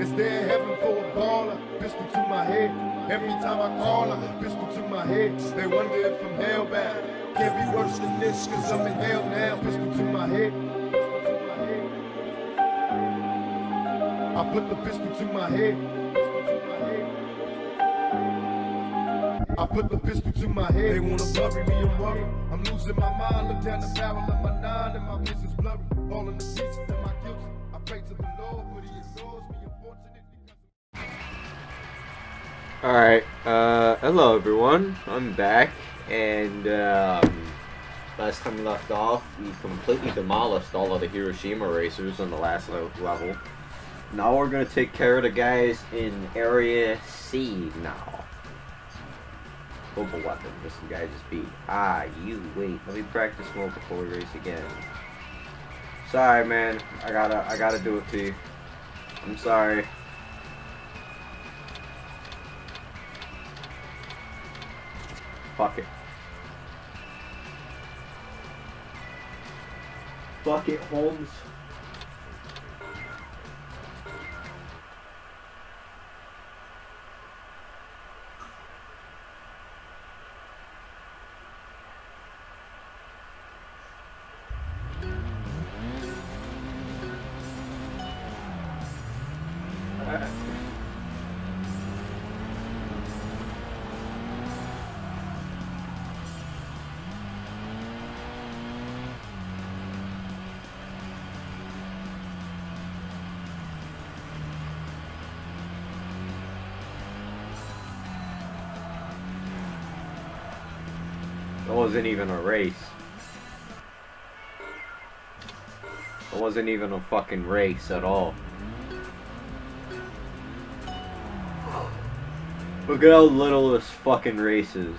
Is there a heaven for a baller? Pistol to my head. Every time I call her, pistol to my head. They wonder if I'm hellbound. Can't be worse than this, cause I'm in hell now. Pistol to my head. I put the pistol to my head. I put the pistol to my head. They wanna bury me, I'm worried. I'm losing my mind. Look down the barrel of my nine and my vision's blurry. All in the pieces and my guilt. I pray to the Lord, but he ignores me. Alright, hello everyone, I'm back, and last time we left off, we completely demolished all of the Hiroshima racers on the last level. Now we're gonna take care of the guys in Area C now. Mobile weapon, this guy just beat. Ah, you, wait, let me practice more before we race again. Sorry man, I gotta do it to you. I'm sorry. Fuck it. Fuck it, Holmes. Wasn't even a race. It wasn't even a fucking race at all. Look at how little this fucking race is.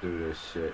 Do this shit.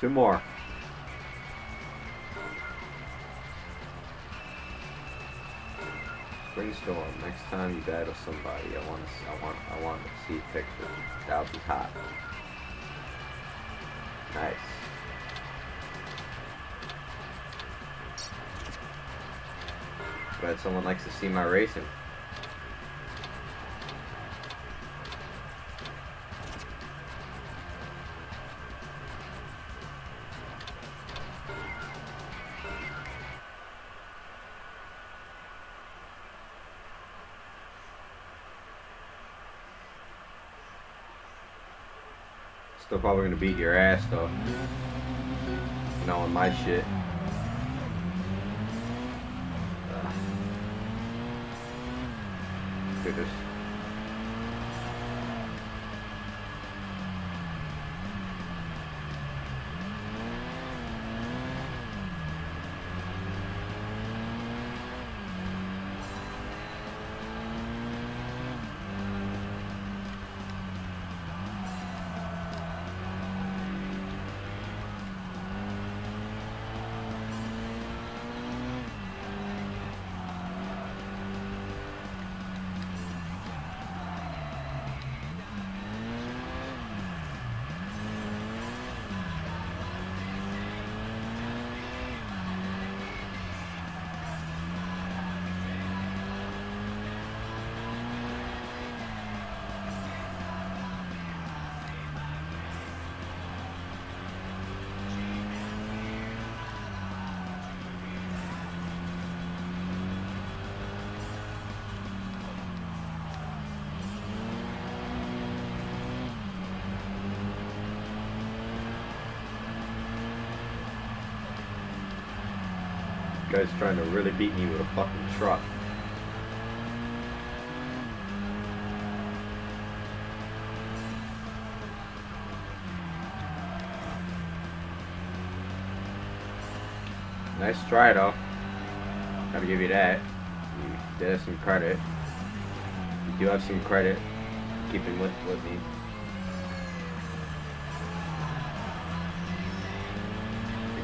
Two more. Brainstorm. Next time you battle somebody, I want to see pictures. That would be hot. Nice. Glad someone likes to see my racing. Still probably gonna beat your ass though. Knowing my shit. Look at this. Guy's trying to really beat me with a fucking truck. Nice try though. Gotta give you that. You did have some credit. You do have some credit keeping with me.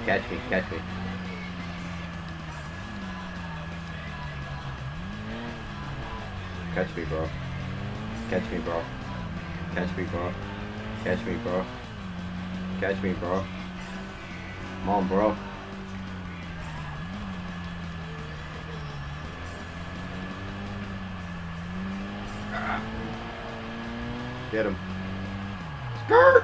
Catch me, catch me. Catch me, bro. Catch me, bro. Catch me, bro. Catch me, bro. Catch me, bro. Come on, bro. Get him. Skirt!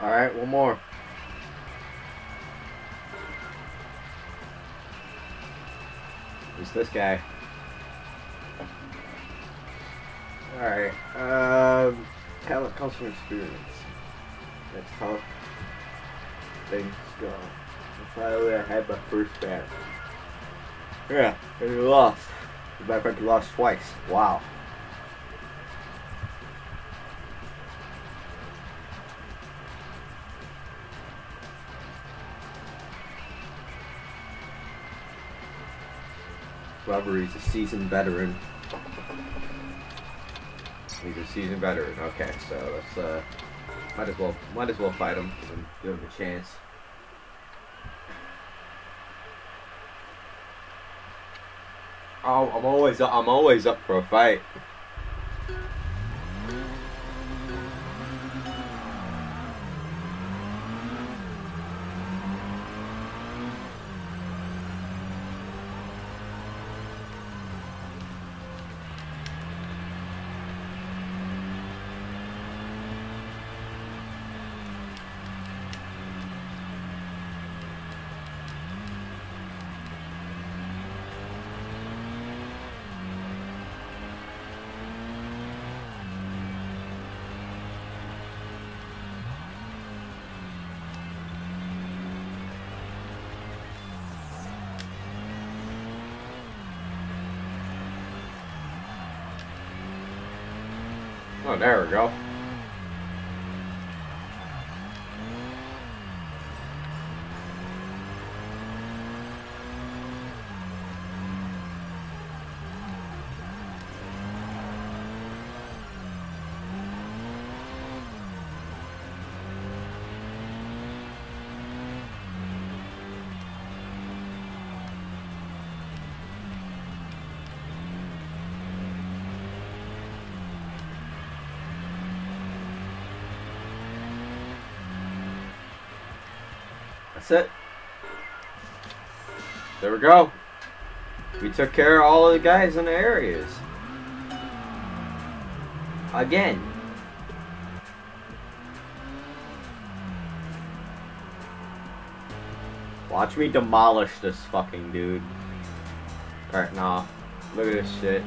Alright, one more. It's this guy. Alright, talent comes from experience. That's how things go. And finally, I had my first battle. Yeah, and you lost. The backpack lost twice. Wow. Robbery's a seasoned veteran. He's a seasoned veteran. Okay, so let's might as well fight him and give him a chance. Oh, I'm always up for a fight. Oh, there we go. That's it. There we go. We took care of all of the guys in the areas. Again. Watch me demolish this fucking dude. Alright, nah. Look at this shit.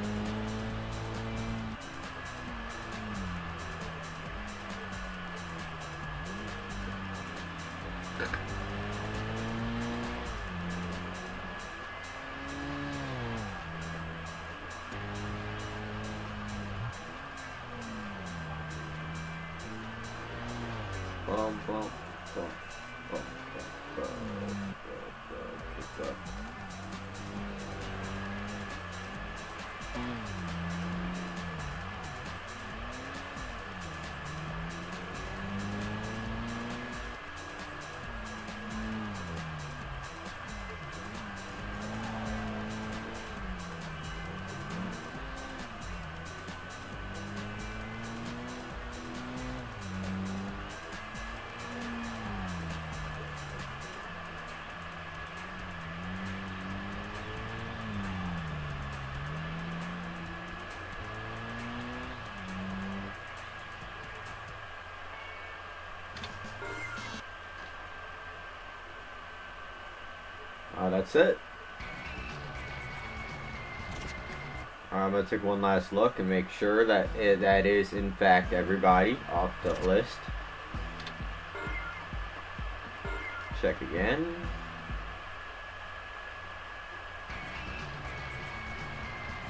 That's it. Alright, I'm going to take one last look and make sure that that is in fact everybody off the list. Check again.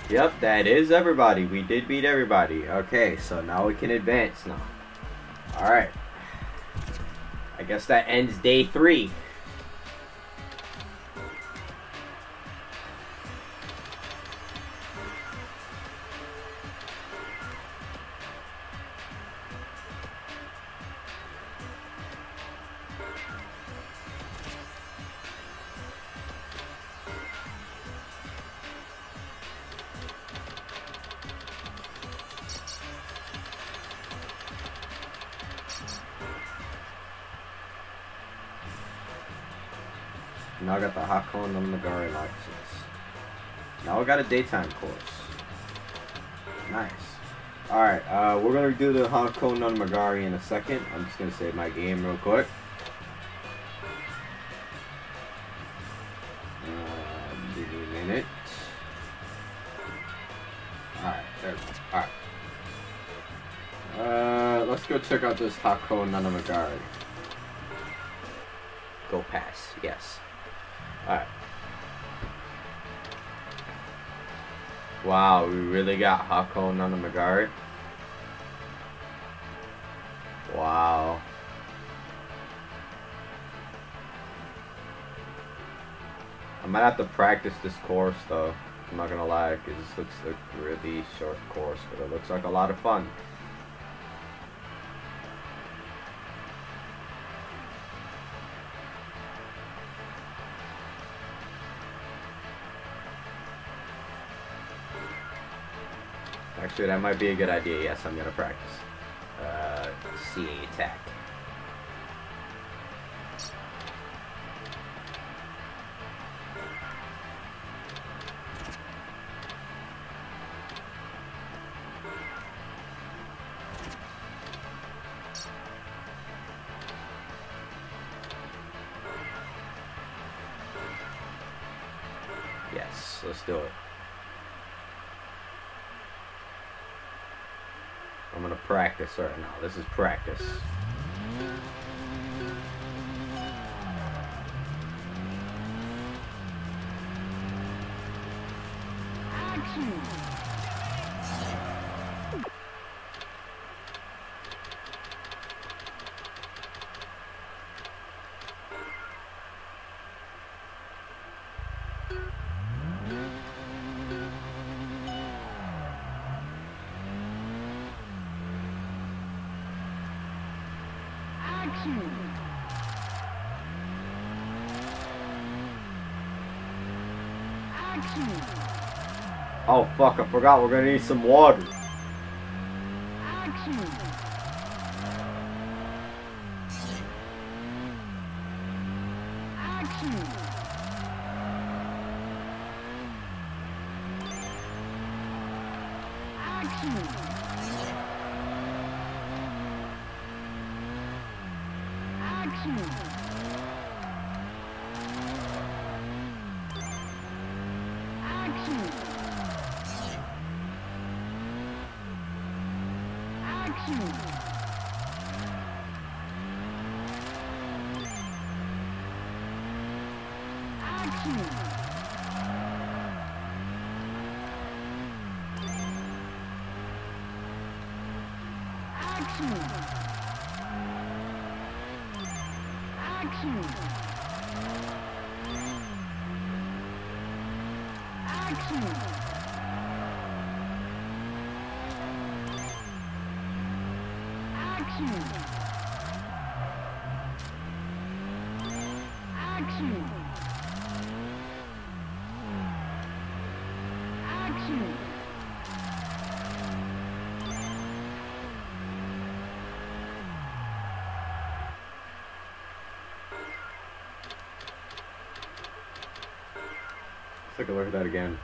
Yep, that is everybody. We did beat everybody. Okay, so now we can advance now. Alright. I guess that ends day 3. Now I got the Hakone Nanamagari license. Now I got a daytime course. Nice. Alright, we're going to do the Hakone Nanamagari in a second. I'm just going to save my game real quick. Give me a minute. Alright, there we go. Alright. Let's go check out this Hakone Nanamagari. Go pass, yes. Alright. Wow, we really got Hakone Nanamagari. Wow. I might have to practice this course though. I'm not gonna lie, because this looks like a really short course, but it looks like a lot of fun. Actually, that might be a good idea. Yes, I'm gonna practice. CA attack. Yes, let's do it. I'm gonna practice right now. This is practice. Action. Oh fuck, I forgot we're gonna need some water. Action. Action. Action. Let's take a look at that again.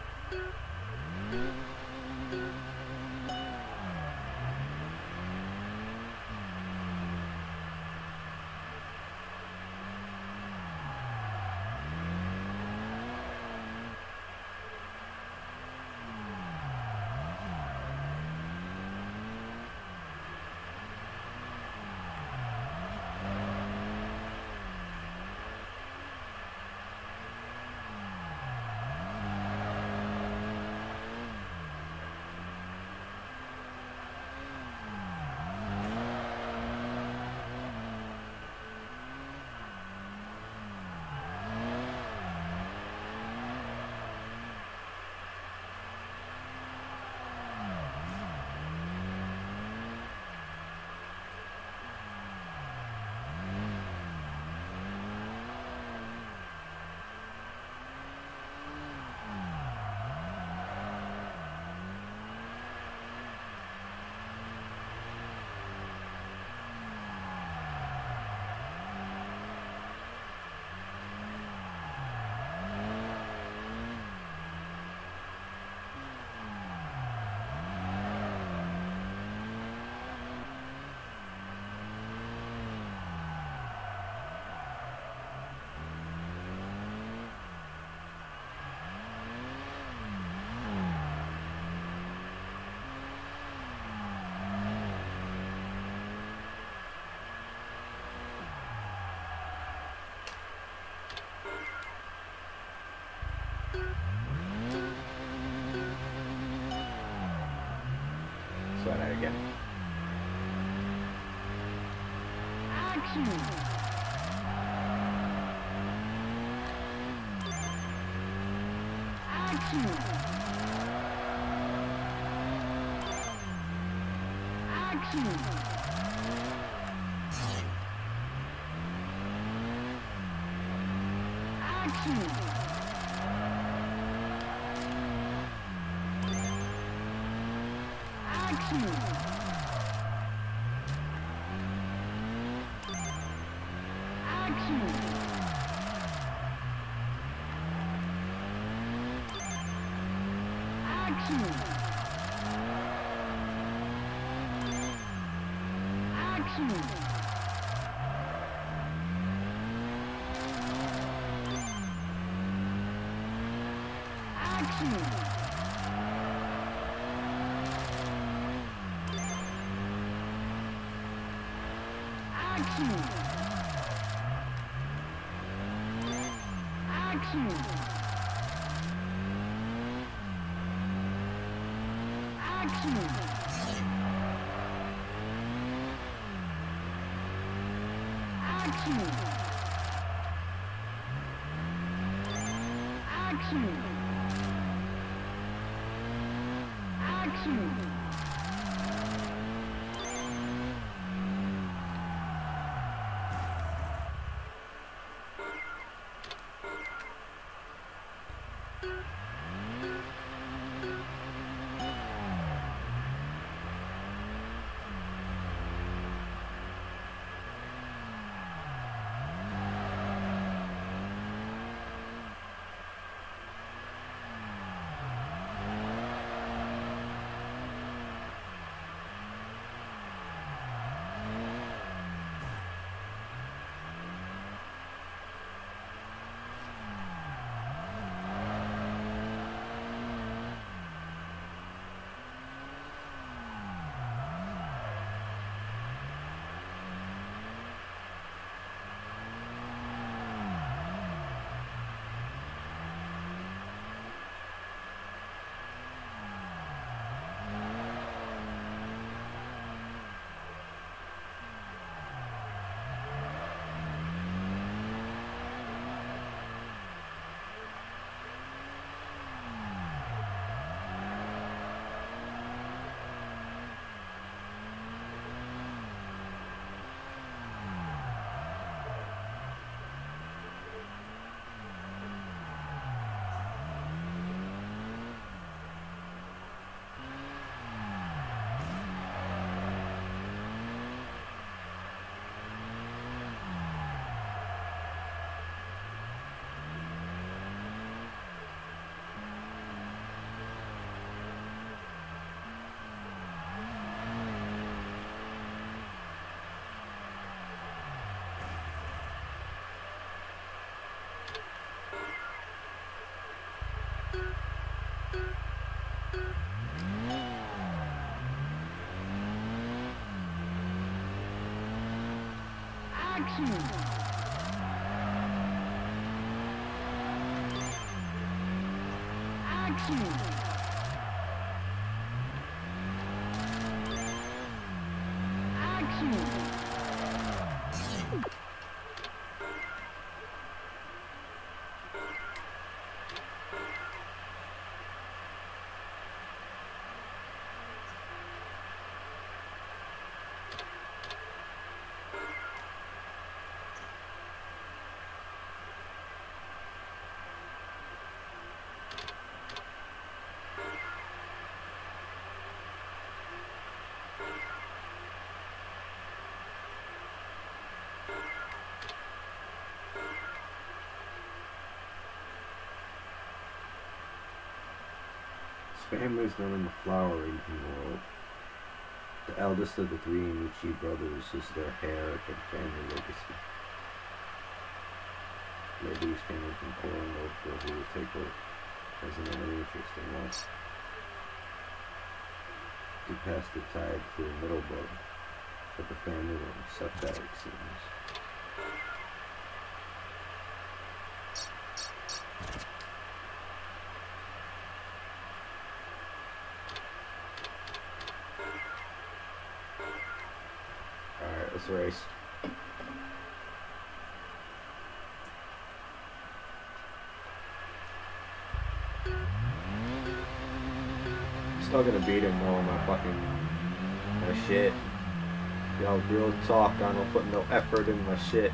Spam is known in the flower eating world. The eldest of the three Inuchi brothers is their heir to the family legacy. Ladies came up and pouring over who would take over as another interesting one. He passed the tide to the middle brother, but the family will accept that, it seems. Race. still gonna beat him though, my fucking my shit. Yo, real talk, I don't put no effort in my shit.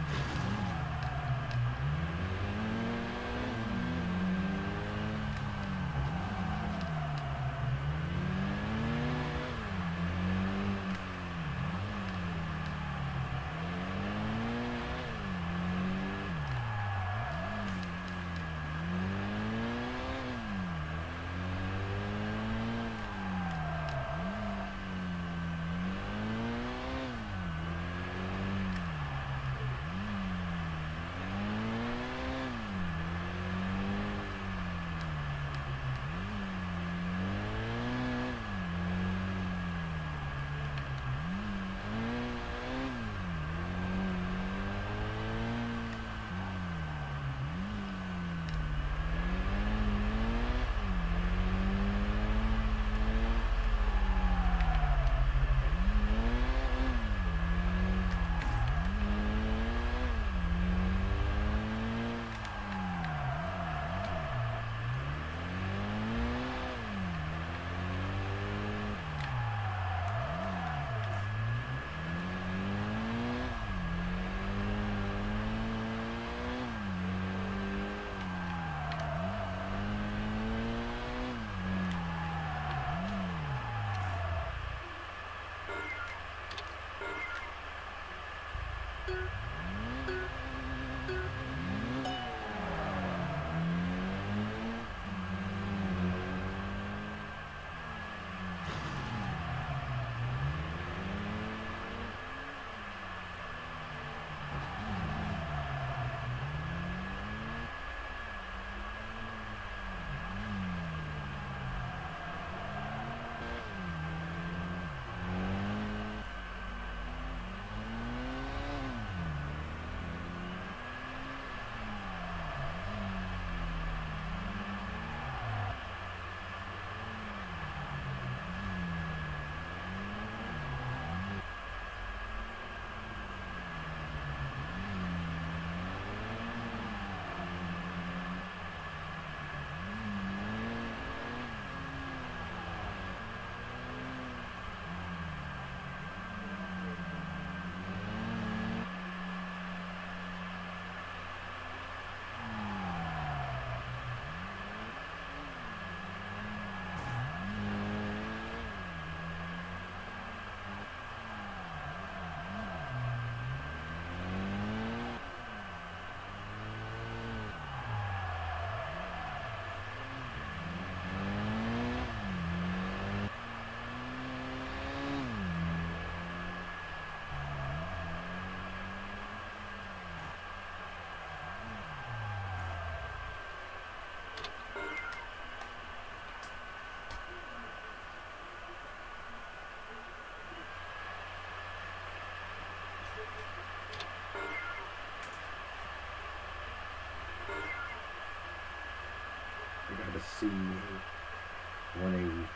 I got a C 180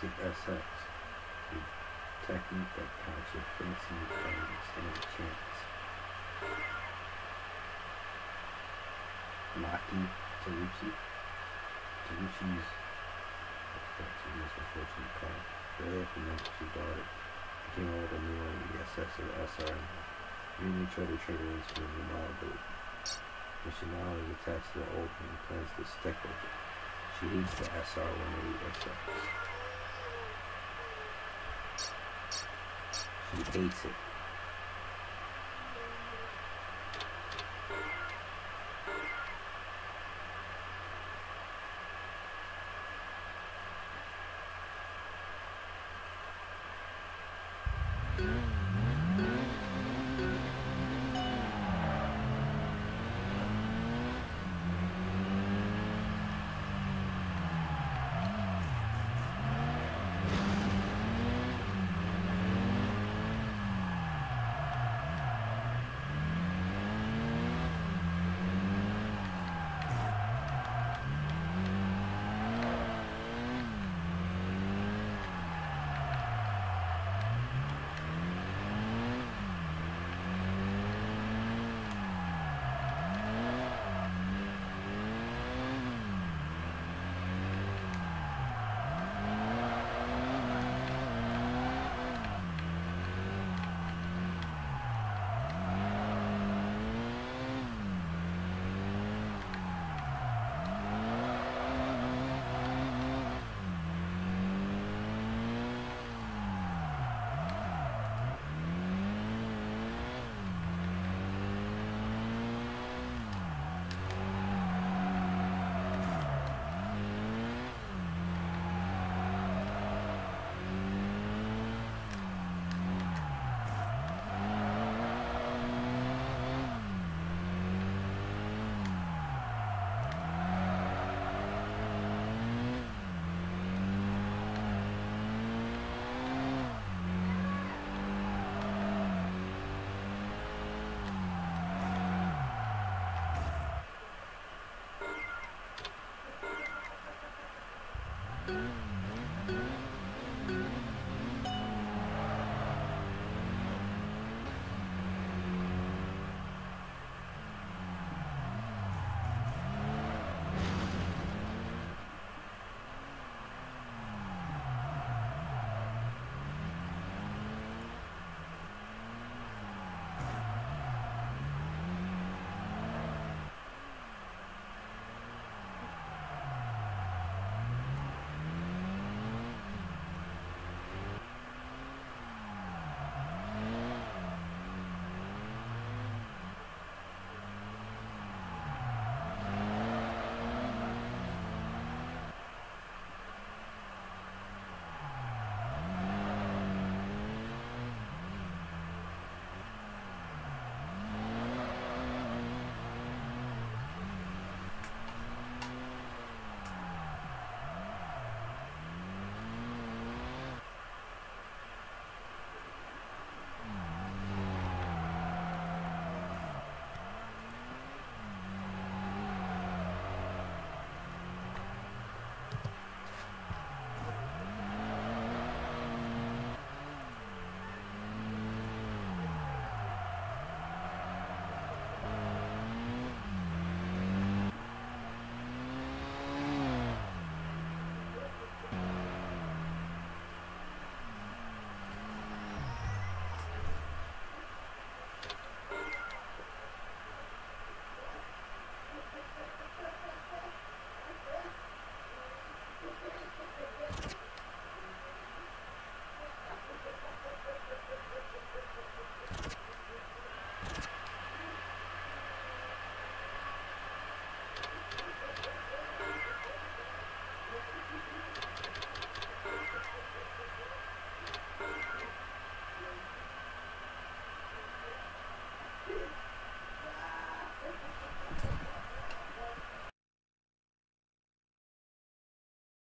CSX technique that counts your fancy and chance. Maki Taruchi's unfortunate car. Very recommended to your daughter. Became all the new ESX or SR. Really try to trigger into a remodeled. Missionary attacks the old and plans to stick with it. She leads the SR-180XX. She hates it.